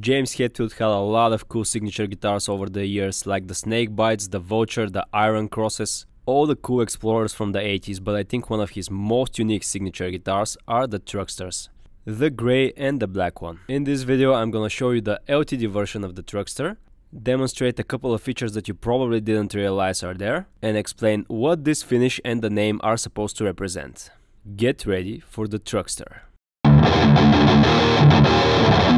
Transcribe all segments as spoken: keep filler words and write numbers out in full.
James Hetfield had a lot of cool signature guitars over the years, like the Snake Bites, the Vulture, the Iron Crosses, all the cool Explorers from the eighties, but I think one of his most unique signature guitars are the Trucksters. The grey and the black one. In this video I'm gonna show you the L T D version of the Truckster, demonstrate a couple of features that you probably didn't realize are there, and explain what this finish and the name are supposed to represent. Get ready for the Truckster.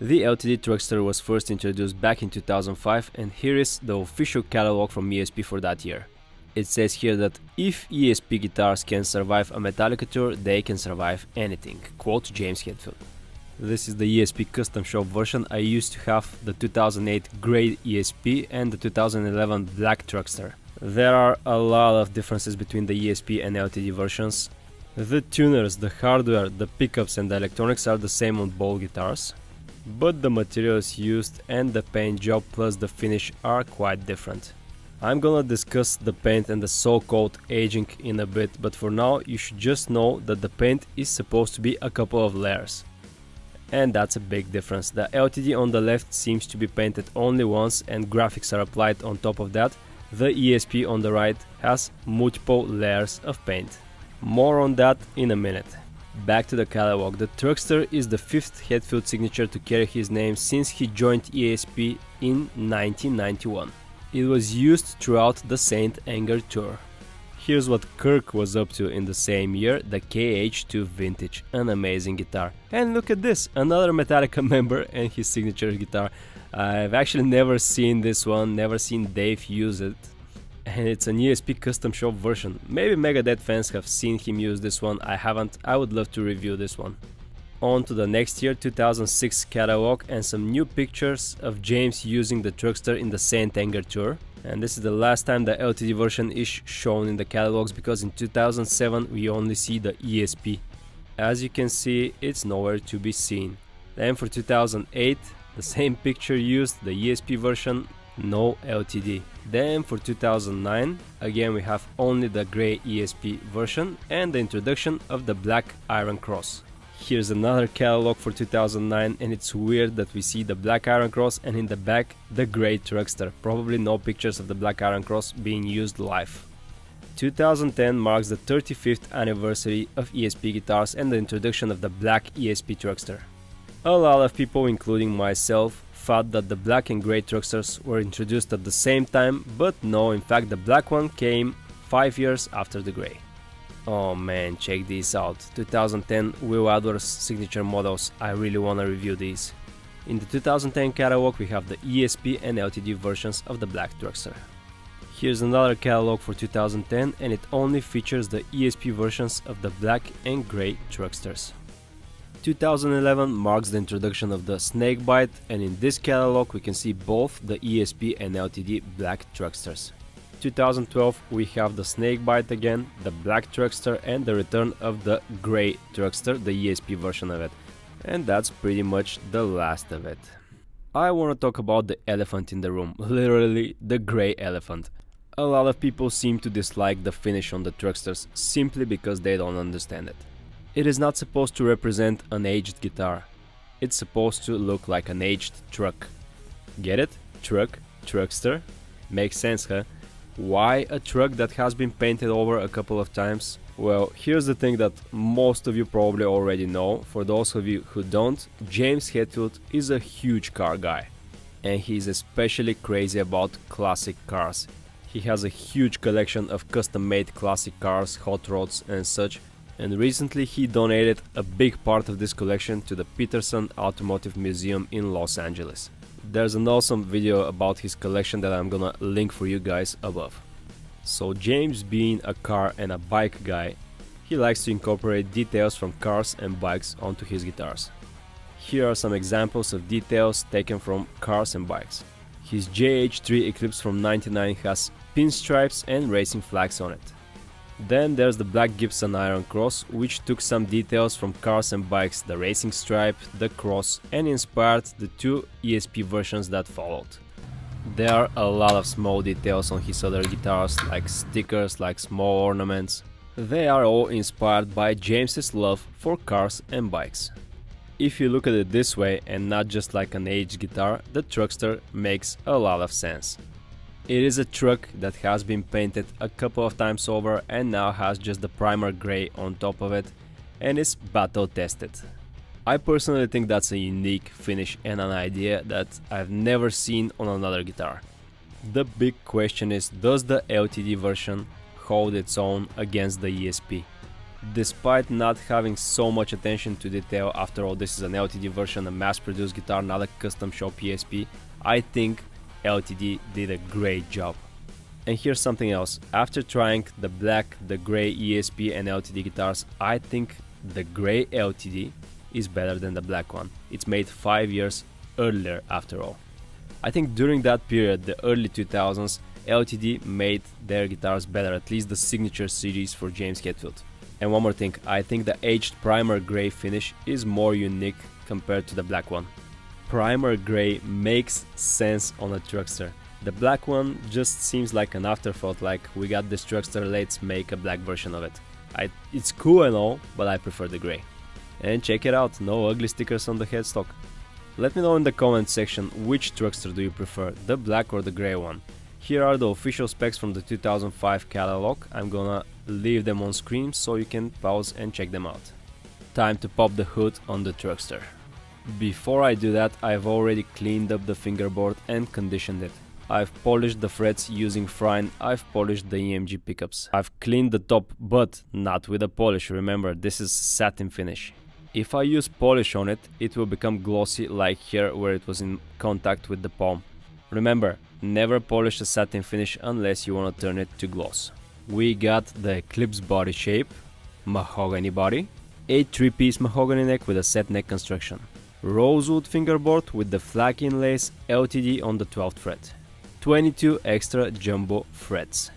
The L T D Truckster was first introduced back in two thousand five, and here is the official catalog from E S P for that year. It says here that if E S P guitars can survive a Metallica tour, they can survive anything. Quote James Hetfield. This is the E S P custom shop version. I used to have the two thousand eight grey E S P and the two thousand eleven black Truckster. There are a lot of differences between the E S P and L T D versions. The tuners, the hardware, the pickups and the electronics are the same on both guitars, but the materials used and the paint job plus the finish are quite different. I'm gonna discuss the paint and the so-called aging in a bit, but for now you should just know that the paint is supposed to be a couple of layers. And that's a big difference. The L T D on the left seems to be painted only once and graphics are applied on top of that. The E S P on the right has multiple layers of paint. More on that in a minute. Back to the catalog. The Truckster is the fifth Hetfield signature to carry his name since he joined E S P in nineteen ninety-one. It was used throughout the Saint Anger tour. Here's what Kirk was up to in the same year, the K H two Vintage, an amazing guitar. And look at this, another Metallica member and his signature guitar. I've actually never seen this one, never seen Dave use it. And it's an E S P custom shop version. Maybe Megadeth fans have seen him use this one, I haven't, I would love to review this one. On to the next year, two thousand six catalog, and some new pictures of James using the Truckster in the Saint Anger tour. And this is the last time the L T D version is shown in the catalogs, because in two thousand seven we only see the E S P. As you can see, it's nowhere to be seen. Then for two thousand eight, the same picture used, the E S P version, no L T D. Then for two thousand nine, again we have only the grey E S P version and the introduction of the black Iron Cross. Here's another catalog for two thousand nine, and it's weird that we see the black Iron Cross and in the back the grey Truckster. Probably no pictures of the black Iron Cross being used live. two thousand ten marks the thirty-fifth anniversary of E S P guitars and the introduction of the black E S P Truckster. A lot of people, including myself, thought that the black and grey Trucksters were introduced at the same time, but no, in fact the black one came five years after the grey. Oh man, check these out. two thousand ten Will Adler's signature models, I really wanna review these. In the two thousand ten catalog we have the E S P and L T D versions of the black Truckster. Here's another catalog for two thousand ten, and it only features the E S P versions of the black and grey Trucksters. two thousand eleven marks the introduction of the Snake Bite, and in this catalog we can see both the E S P and L T D black Trucksters. two thousand twelve we have the Snake Bite again, the black Truckster, and the return of the grey Truckster, the E S P version of it. And that's pretty much the last of it. I want to talk about the elephant in the room, literally the grey elephant. A lot of people seem to dislike the finish on the Trucksters simply because they don't understand it. It is not supposed to represent an aged guitar. It's supposed to look like an aged truck. Get it? Truck, Truckster? Makes sense, huh? Why a truck that has been painted over a couple of times? Well, here's the thing that most of you probably already know. For those of you who don't, James Hetfield is a huge car guy, and he's especially crazy about classic cars. He has a huge collection of custom-made classic cars, hot rods and such, and recently he donated a big part of this collection to the Peterson Automotive Museum in Los Angeles. There's an awesome video about his collection that I'm gonna link for you guys above. So James, being a car and a bike guy, he likes to incorporate details from cars and bikes onto his guitars. Here are some examples of details taken from cars and bikes. His J H three Eclipse from ninety-nine has pinstripes and racing flags on it. Then there's the black Gibson Iron Cross, which took some details from cars and bikes, the racing stripe, the cross, and inspired the two E S P versions that followed. There are a lot of small details on his other guitars, like stickers, like small ornaments. They are all inspired by James's love for cars and bikes. If you look at it this way and not just like an aged guitar, the Truckster makes a lot of sense. It is a truck that has been painted a couple of times over and now has just the primer grey on top of it and is battle tested. I personally think that's a unique finish and an idea that I've never seen on another guitar. The big question is, does the L T D version hold its own against the E S P? Despite not having so much attention to detail, after all this is an L T D version, a mass-produced guitar, not a custom shop E S P, I think L T D did a great job. And here's something else, after trying the black, the grey E S P and L T D guitars, I think the grey L T D is better than the black one. It's made five years earlier after all. I think during that period, the early two thousands, L T D made their guitars better, at least the signature series for James Hetfield. And one more thing, I think the aged primer grey finish is more unique compared to the black one. Primer grey makes sense on a Truckster. The black one just seems like an afterthought, like we got this Truckster, let's make a black version of it. I, it's cool and all, but I prefer the grey. And check it out, no ugly stickers on the headstock. Let me know in the comment section which Truckster do you prefer, the black or the grey one. Here are the official specs from the two thousand five catalog. I'm gonna leave them on screen so you can pause and check them out. Time to pop the hood on the Truckster. Before I do that, I've already cleaned up the fingerboard and conditioned it. I've polished the frets using frying, I've polished the E M G pickups. I've cleaned the top, but not with a polish, remember, this is satin finish. If I use polish on it, it will become glossy like here where it was in contact with the palm. Remember, never polish a satin finish unless you want to turn it to gloss. We got the Eclipse body shape, mahogany body, a three-piece mahogany neck with a set neck construction, rosewood fingerboard with the flag inlays, L T D on the twelfth fret, twenty-two extra jumbo frets.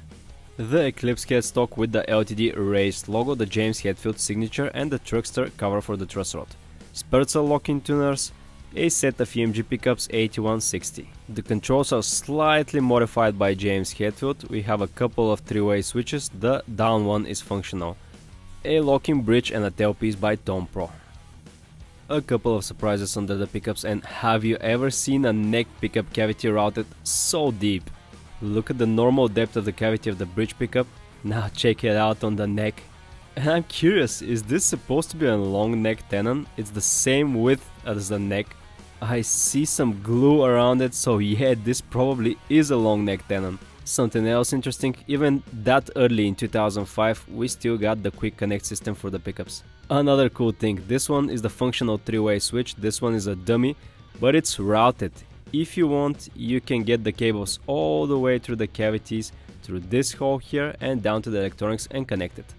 The Eclipse headstock with the L T D raised logo, the James Hetfield signature and the Truckster cover for the truss rod. Sperzel locking tuners, a set of E M G pickups eighty-one sixty. The controls are slightly modified by James Hetfield. We have a couple of three-way switches, the down one is functional. A locking bridge and a tailpiece by Tone Pro. A couple of surprises under the pickups, and have you ever seen a neck pickup cavity routed so deep? Look at the normal depth of the cavity of the bridge pickup, now check it out on the neck. And I'm curious, is this supposed to be a long neck tenon? It's the same width as the neck. I see some glue around it, so yeah, this probably is a long neck tenon. Something else interesting, even that early in two thousand five, we still got the quick connect system for the pickups. Another cool thing, this one is the functional three-way switch, this one is a dummy, but it's routed. If you want, you can get the cables all the way through the cavities, through this hole here and down to the electronics and connect it.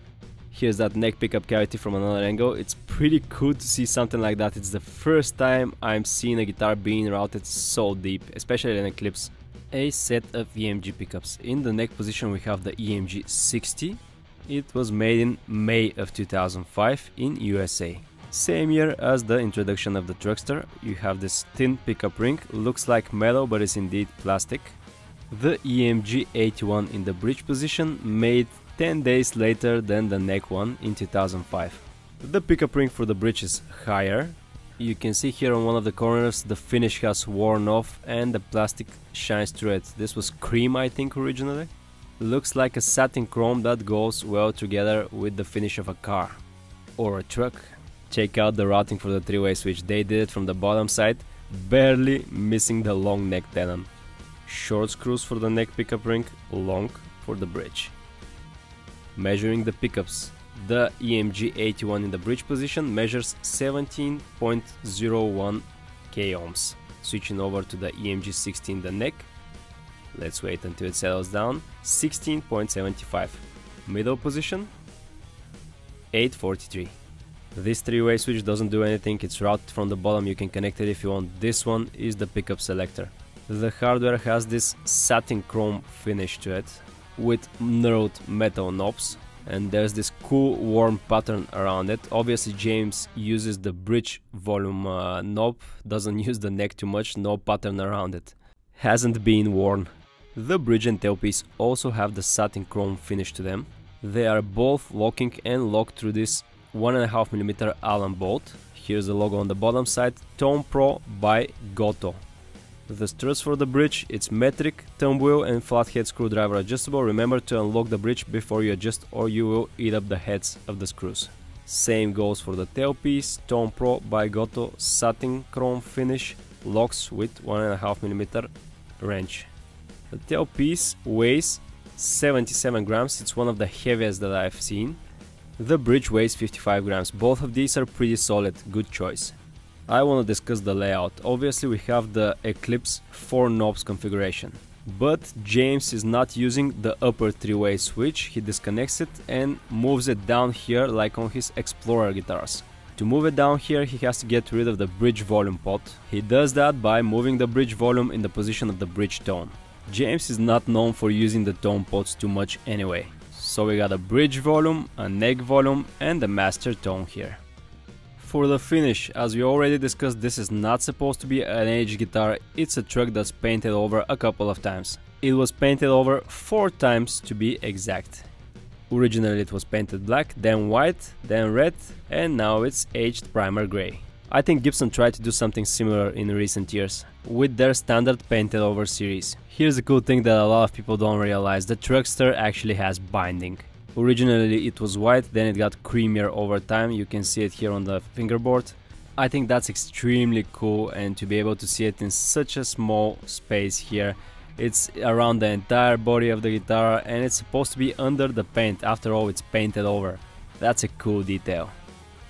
Here's that neck pickup cavity from another angle. It's pretty cool to see something like that. It's the first time I'm seeing a guitar being routed so deep, especially an Eclipse. A set of E M G pickups. In the neck position we have the E M G sixty. It was made in May of two thousand five in U S A. Same year as the introduction of the Truckster, you have this thin pickup ring, looks like metal but is indeed plastic. The E M G eighty-one in the bridge position, made ten days later than the neck one in two thousand five. The pickup ring for the bridge is higher. You can see here on one of the corners the finish has worn off and the plastic shines through it. This was cream I think originally. looks like a satin chrome that goes well together with the finish of a car or a truck. Check out the routing for the three-way switch. They did it from the bottom side, barely missing the long neck tenon. Short screws for the neck pickup ring, long for the bridge. Measuring the pickups. The E M G eighty-one in the bridge position measures seventeen point zero one k ohms. Switching over to the E M G sixty in the neck, let's wait until it settles down, sixteen point seven five. Middle position, eight forty-three. This three-way switch doesn't do anything, it's routed from the bottom, you can connect it if you want. This one is the pickup selector. The hardware has this satin chrome finish to it, with knurled metal knobs, and there's this cool warm pattern around it. Obviously James uses the bridge volume uh, knob, doesn't use the neck too much, no pattern around it. Hasn't been worn. The bridge and tailpiece also have the satin chrome finish to them. They are both locking and locked through this one and a half millimeter Allen bolt. Here's the logo on the bottom side, Tone Pro by Gotoh. The struts for the bridge, it's metric, thumb wheel and flathead screwdriver adjustable. Remember to unlock the bridge before you adjust or you will eat up the heads of the screws. Same goes for the tailpiece, Tone Pro by Gotoh, satin chrome finish, locks with one and a half millimeter wrench. The tailpiece weighs seventy-seven grams, it's one of the heaviest that I've seen. The bridge weighs fifty-five grams, both of these are pretty solid, good choice. I want to discuss the layout. Obviously we have the Eclipse four knobs configuration, but James is not using the upper three-way switch, he disconnects it and moves it down here like on his Explorer guitars. To move it down here he has to get rid of the bridge volume pot. He does that by moving the bridge volume in the position of the bridge tone. James is not known for using the tone pots too much anyway. So we got a bridge volume, a neck volume and a master tone here. For the finish, as we already discussed, this is not supposed to be an H guitar, it's a truck that's painted over a couple of times. It was painted over four times to be exact. Originally it was painted black, then white, then red, and now it's aged primer grey. I think Gibson tried to do something similar in recent years, with their standard painted over series. Here's a cool thing that a lot of people don't realize, the Truckster actually has binding. Originally it was white, then it got creamier over time, you can see it here on the fingerboard. I think that's extremely cool, and to be able to see it in such a small space here. It's around the entire body of the guitar and it's supposed to be under the paint, after all it's painted over. That's a cool detail.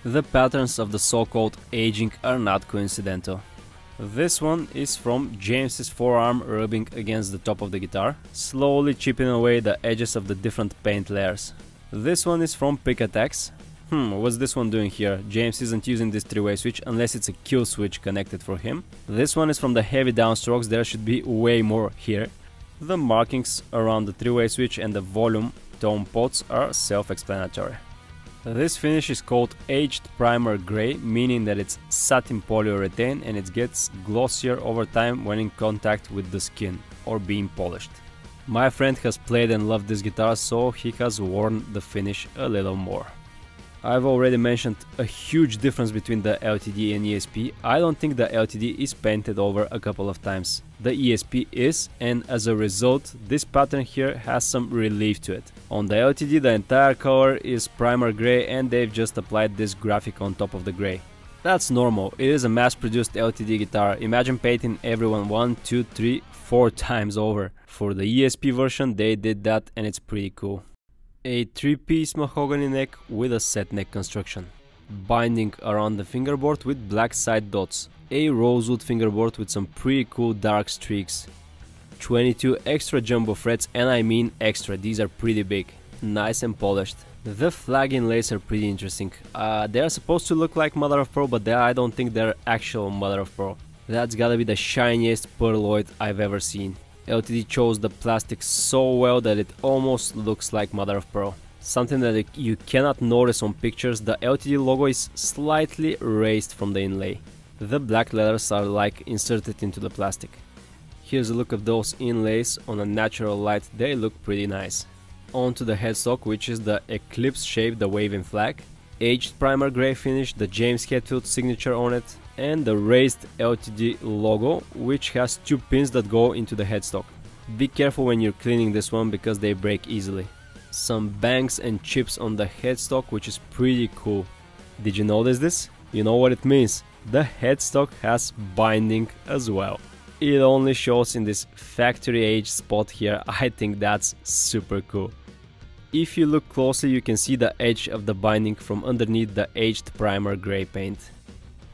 The patterns of the so-called aging are not coincidental. This one is from James's forearm rubbing against the top of the guitar, slowly chipping away the edges of the different paint layers. This one is from Pick Attacks. Hmm, what's this one doing here? James isn't using this three-way switch unless it's a kill switch connected for him. This one is from the heavy downstrokes, there should be way more here. The markings around the three-way switch and the volume tone pots are self-explanatory. This finish is called aged primer grey, meaning that it's satin polyurethane and it gets glossier over time when in contact with the skin or being polished. My friend has played and loved this guitar, so he has worn the finish a little more. I've already mentioned a huge difference between the L T D and E S P. I don't think the L T D is painted over a couple of times. The E S P is, and as a result, this pattern here has some relief to it. On the L T D the entire color is primer grey and they've just applied this graphic on top of the grey. That's normal, it is a mass-produced L T D guitar, imagine painting everyone one, two, three, four times over. For the E S P version they did that and it's pretty cool. A three-piece mahogany neck with a set neck construction. Binding around the fingerboard with black side dots. A rosewood fingerboard with some pretty cool dark streaks. twenty-two extra jumbo frets, and I mean extra, these are pretty big. Nice and polished. The flag inlays are pretty interesting. Uh, they are supposed to look like mother of pearl, but they, I don't think they're actual mother of pearl. That's gotta be the shiniest perloid I've ever seen. L T D chose the plastic so well that it almost looks like mother of pearl. Something that you cannot notice on pictures, the L T D logo is slightly raised from the inlay. The black letters are like inserted into the plastic. Here's a look at those inlays on a natural light, they look pretty nice. On to the headstock, which is the Eclipse shape, the waving flag. Aged primer grey finish, the James Hetfield signature on it, and the raised L T D logo, which has two pins that go into the headstock. Be careful when you're cleaning this one because they break easily. Some bangs and chips on the headstock, which is pretty cool. Did you notice this? You know what it means. The headstock has binding as well. It only shows in this factory age spot here. I think that's super cool. If you look closely, you can see the edge of the binding from underneath the aged primer grey paint.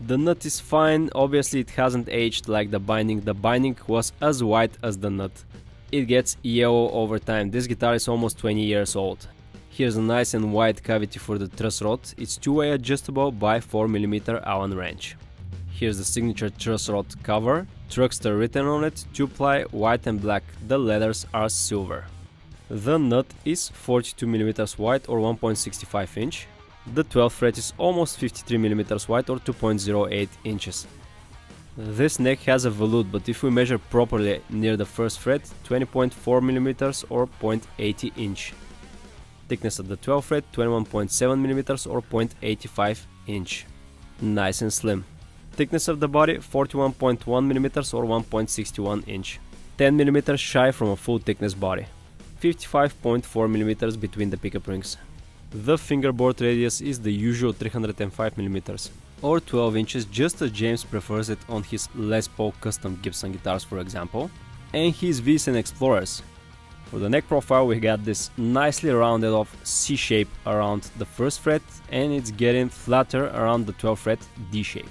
The nut is fine, obviously it hasn't aged like the binding. The binding was as white as the nut. It gets yellow over time. This guitar is almost twenty years old. Here's a nice and wide cavity for the truss rod. It's two-way adjustable by four millimeter Allen wrench. Here's the signature truss rod cover. Truckster written on it, two-ply, white and black. The leathers are silver. The nut is forty-two millimeters wide or one point six five inch. The twelfth fret is almost fifty-three millimeters wide or two point zero eight inches. This neck has a volute, but if we measure properly near the first fret, twenty point four millimeters or zero point eight zero inch. Thickness at the twelfth fret, twenty-one point seven millimeters or zero point eight five inch. Nice and slim. Thickness of the body, forty-one point one millimeters or one point six one inch. ten millimeters shy from a full thickness body. fifty-five point four millimeters between the pickup rings. The fingerboard radius is the usual three hundred five millimeters or twelve inches, just as James prefers it on his Les Paul custom Gibson guitars, for example, and his V's and Explorers. For the neck profile we got this nicely rounded off C shape around the first fret and it's getting flatter around the twelfth fret D shape.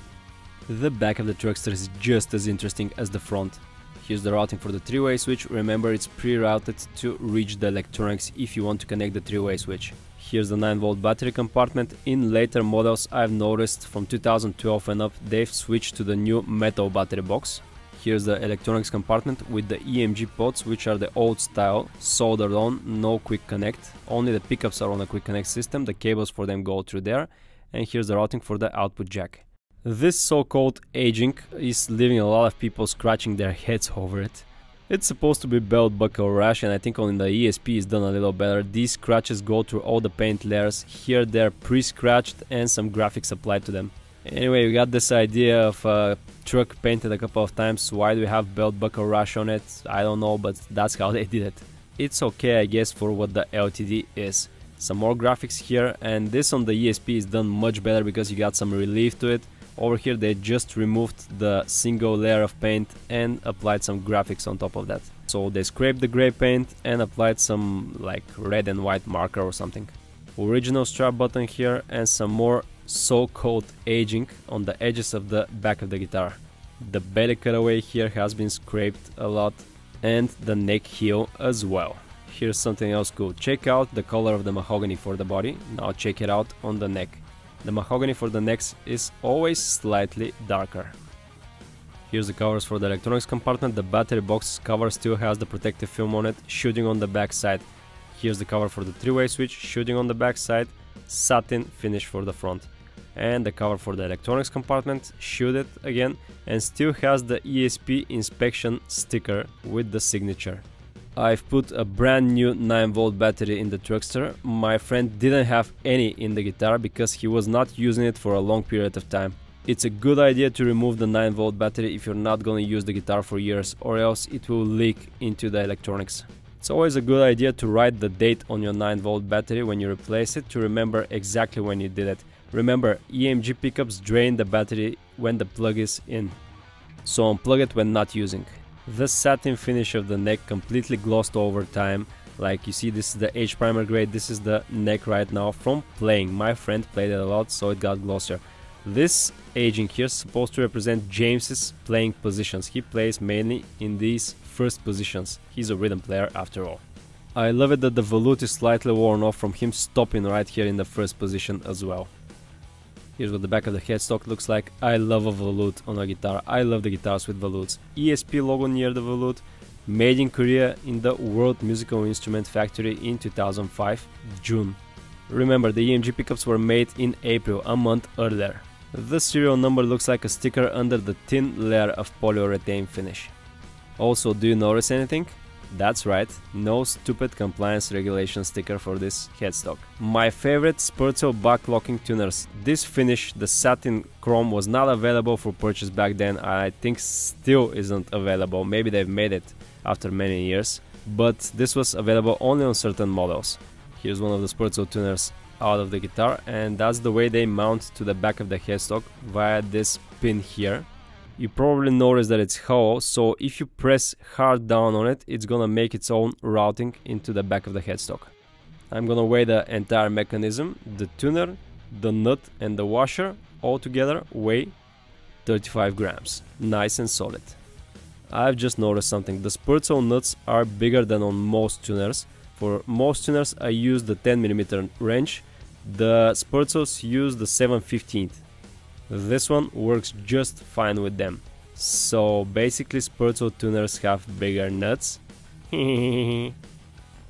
The back of the Truckster is just as interesting as the front. Here's the routing for the three-way switch. Remember, it's pre-routed to reach the electronics if you want to connect the three-way switch. Here's the nine volt battery compartment. In later models, I've noticed from two thousand twelve and up, they've switched to the new metal battery box. Here's the electronics compartment with the E M G pods, which are the old style, soldered on, no quick connect. Only the pickups are on a quick connect system, the cables for them go through there. And here's the routing for the output jack. This so-called aging is leaving a lot of people scratching their heads over it. It's supposed to be belt buckle rash and I think only the E S P is done a little better. These scratches go through all the paint layers, here they're pre-scratched and some graphics applied to them. Anyway, we got this idea of a truck painted a couple of times. Why do we have belt buckle rash on it? I don't know, but that's how they did it. It's okay, I guess, for what the L T D is. Some more graphics here, and this on the E S P is done much better because you got some relief to it. Over here they just removed the single layer of paint and applied some graphics on top of that. So they scraped the grey paint and applied some like red and white marker or something. Original strap button here and some more so-called aging on the edges of the back of the guitar. The belly cutaway here has been scraped a lot and the neck heel as well. Here's something else cool. Check out the color of the mahogany for the body. Now check it out on the neck. The mahogany for the necks is always slightly darker. Here's the covers for the electronics compartment. The battery box cover still has the protective film on it, shooting on the back side. Here's the cover for the three-way switch, shooting on the back side, satin finish for the front. And the cover for the electronics compartment, shoot it again, and still has the E S P inspection sticker with the signature. I've put a brand new nine volt battery in the Truckster. My friend didn't have any in the guitar because he was not using it for a long period of time. It's a good idea to remove the nine volt battery if you're not going to use the guitar for years, or else it will leak into the electronics. It's always a good idea to write the date on your nine volt battery when you replace it to remember exactly when you did it. Remember, E M G pickups drain the battery when the plug is in, so unplug it when not using. The satin finish of the neck completely glossed over time. Like you see, this is the H primer grade, this is the neck right now from playing. My friend played it a lot, so it got glossier. This aging here is supposed to represent James's playing positions. He plays mainly in these first positions. He's a rhythm player after all. I love it that the volute is slightly worn off from him stopping right here in the first position as well. Here's what the back of the headstock looks like. I love a volute on a guitar. I love the guitars with volutes. E S P logo near the volute. Made in Korea in the World Musical Instrument Factory in two thousand five, June. Remember, the E M G pickups were made in April, a month earlier. The serial number looks like a sticker under the thin layer of polyurethane finish. Also, do you notice anything? That's right, no stupid compliance regulation sticker for this headstock. My favorite Sperzel backlocking tuners. This finish, the satin chrome, was not available for purchase back then. I think still isn't available, maybe they've made it. after many years, but this was available only on certain models. Here's one of the Sperzel tuners out of the guitar, and that's the way they mount to the back of the headstock via this pin here. You probably notice that it's hollow, so if you press hard down on it, it's gonna make its own routing into the back of the headstock. I'm gonna weigh the entire mechanism, the tuner, the nut and the washer, all together weigh thirty-five grams, nice and solid. I've just noticed something, the Sperzel nuts are bigger than on most tuners. For most tuners I use the ten millimeter wrench, the Sperzels use the seven fifteen. This one works just fine with them. So basically Sperzel tuners have bigger nuts.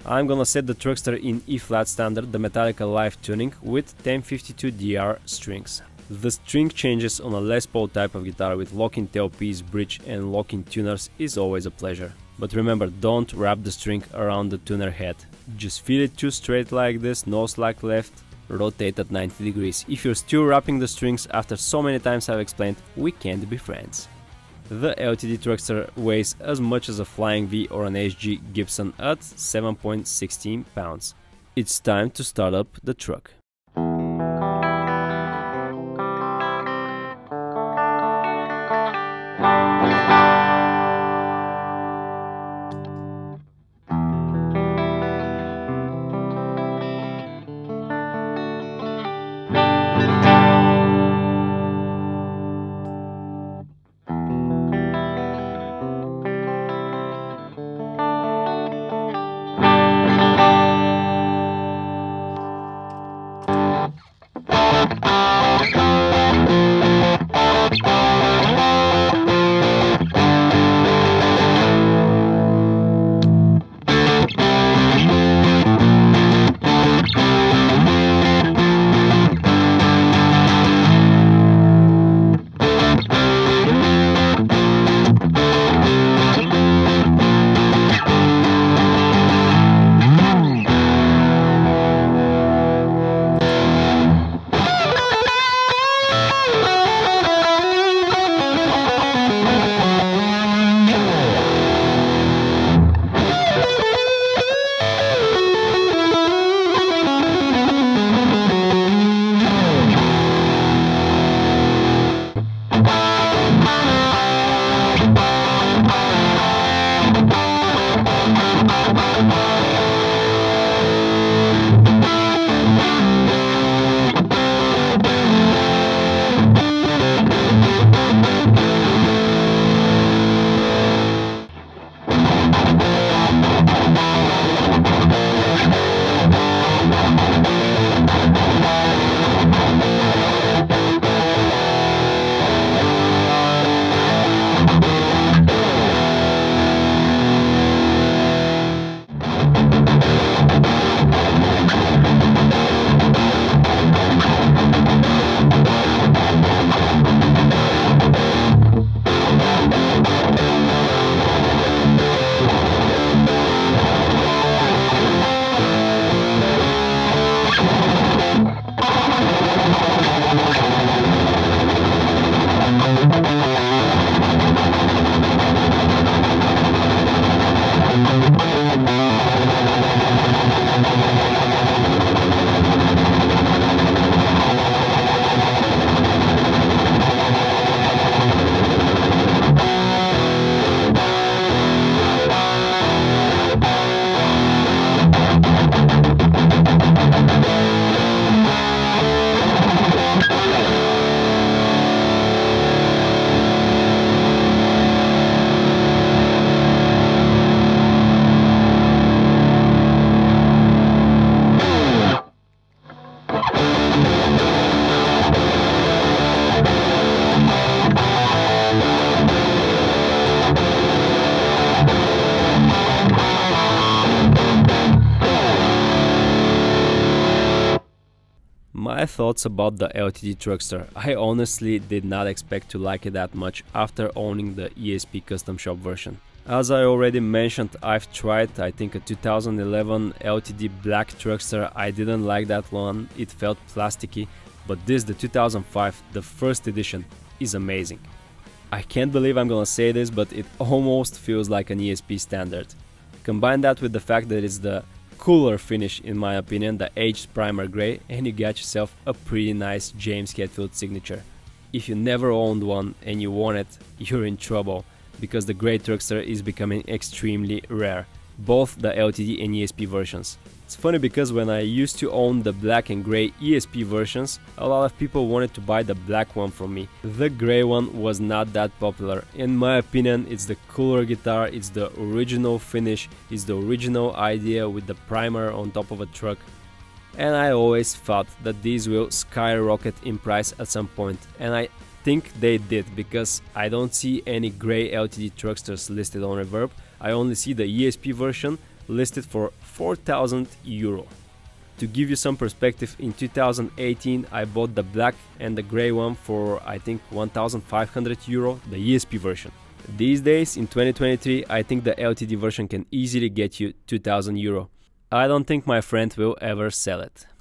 I'm gonna set the Truckster in E-flat standard, the Metallica live tuning, with ten fifty-two D R strings. The string changes on a Les Paul type of guitar with locking tailpiece, bridge and locking tuners is always a pleasure. But remember, don't wrap the string around the tuner head. Just feel it too straight like this, no slack left, rotate at ninety degrees. If you're still wrapping the strings after so many times I've explained, we can't be friends. The L T D Truckster weighs as much as a Flying V or an S G Gibson at seven point one six pounds. It's time to start up the truck. My thoughts about the L T D Truckster. I honestly did not expect to like it that much after owning the E S P Custom Shop version. As I already mentioned, I've tried, I think, a two thousand eleven L T D Black Truckster. I didn't like that one, it felt plasticky, but this, the two thousand five, the first edition, is amazing. I can't believe I'm gonna say this, but it almost feels like an E S P standard. Combine that with the fact that it's the cooler finish, in my opinion, the aged primer grey, and you got yourself a pretty nice James Hetfield signature. If you never owned one and you want it, you're in trouble, because the grey Truckster is becoming extremely rare, both the L T D and E S P versions. It's funny because when I used to own the black and grey E S P versions, a lot of people wanted to buy the black one from me. The grey one was not that popular. In my opinion, it's the cooler guitar, it's the original finish, it's the original idea with the primer on top of a truck. And I always thought that these will skyrocket in price at some point, and I think they did, because I don't see any grey L T D Trucksters listed on Reverb. I only see the E S P version listed for four thousand euro. To give you some perspective, in two thousand eighteen I bought the black and the grey one for I think one thousand five hundred euro, the E S P version. These days in twenty twenty-three I think the L T D version can easily get you two thousand euro. I don't think my friend will ever sell it.